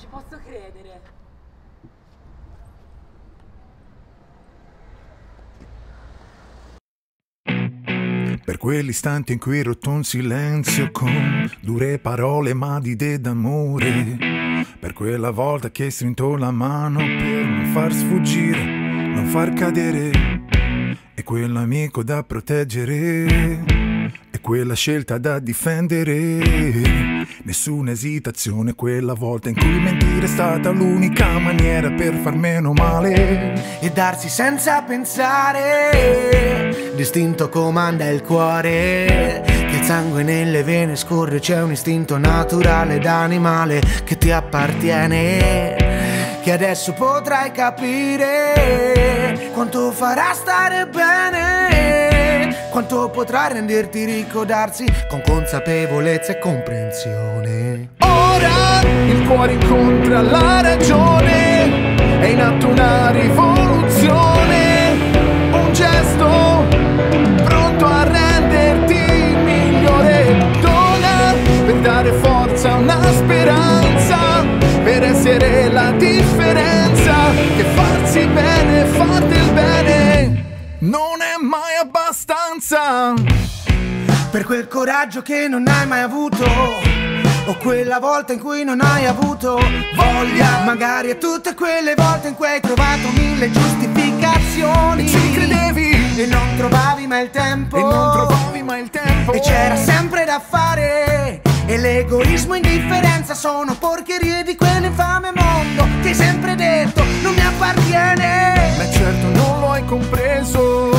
ci posso credere. Per quell'istante in cui rottò un silenzio con dure parole ma di te d'amore, per quella volta che strinto la mano per non far sfuggire, non far cadere, e quell'amico da proteggere, e quella scelta da difendere. Nessuna esitazione quella volta in cui mentire è stata l'unica maniera per far meno male e darsi senza pensare. L'istinto comanda il cuore, che il sangue nelle vene scorre, c'è un istinto naturale d'animale che ti appartiene, che adesso potrai capire quanto farà stare bene, quanto potrà renderti ricco darsi con consapevolezza e comprensione. Ora il cuore incontra la ragione, è in atto una rivoluzione, un gesto pronto a renderti migliore. Dona per dare forza, una speranza, per essere la differenza, che farsi bene, far del bene non è mai abbastanza. Per quel coraggio che non hai mai avuto, o quella volta in cui non hai avuto voglia, magari a tutte quelle volte in cui hai trovato mille giustificazioni, ci credevi e non trovavi mai il tempo, e non trovavi mai il tempo, e c'era sempre da fare, e l'egoismo e indifferenza sono porcherie di quell'infame mondo. Ti hai sempre detto non mi appartiene, ma certo non lo hai compreso,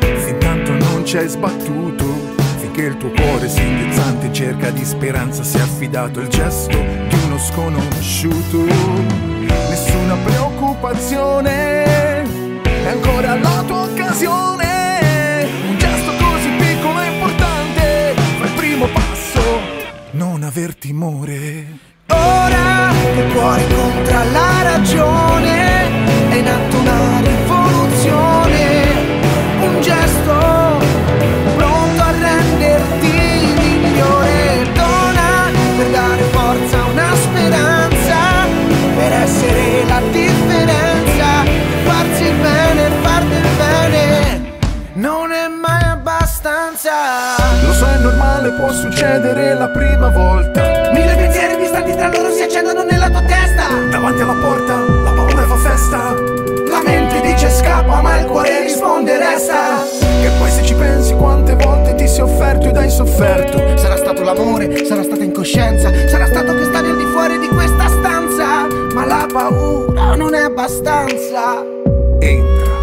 fin tanto non ci hai sbattuto, finché il tuo cuore singhiozzante cerca di speranza si è affidato al gesto di uno sconosciuto. Nessuna preoccupazione, è ancora la tua occasione, un gesto così piccolo e importante, fa il primo passo, non aver timore. Ora che il cuore incontra la ragione, è in atto una rivoluzione, un gesto pronto a renderti migliore. Dona per dare forza, una speranza, per essere la differenza, farsi il bene, non è mai abbastanza. Lo so, è normale, può succedere la prima volta. Mille pensieri distanti tra loro si accendono nella tua testa. Davanti alla porta la paura fa festa, la mente dice scappa ma il cuore risponde resta. Che poi se ci pensi quante volte ti sei offerto ed hai sofferto, sarà stato l'amore, sarà stata incoscienza, sarà stato che stavi al di fuori di questa stanza, ma la paura non è abbastanza. Entra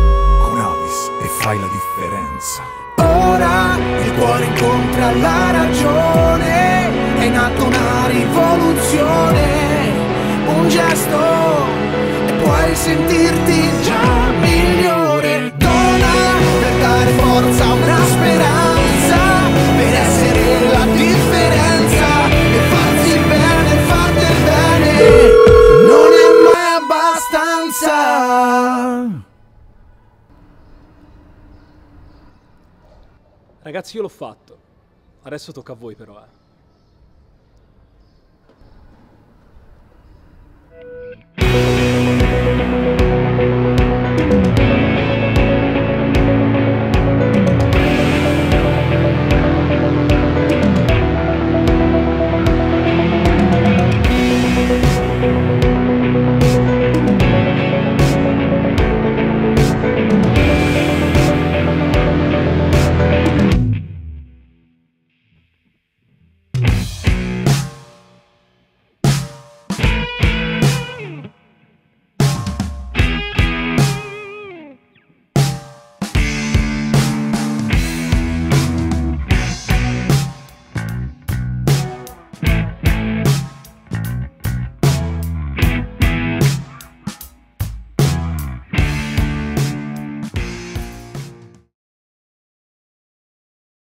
con Avis e fai la differenza. Ora il cuore incontra la ragione, è in atto una rivoluzione, un gesto e puoi sentirti già migliore. Dona per dare forza, una speranza, per essere la differenza, e farsi bene, far del bene non è mai abbastanza. Ragazzi, io l'ho fatto, adesso tocca a voi però.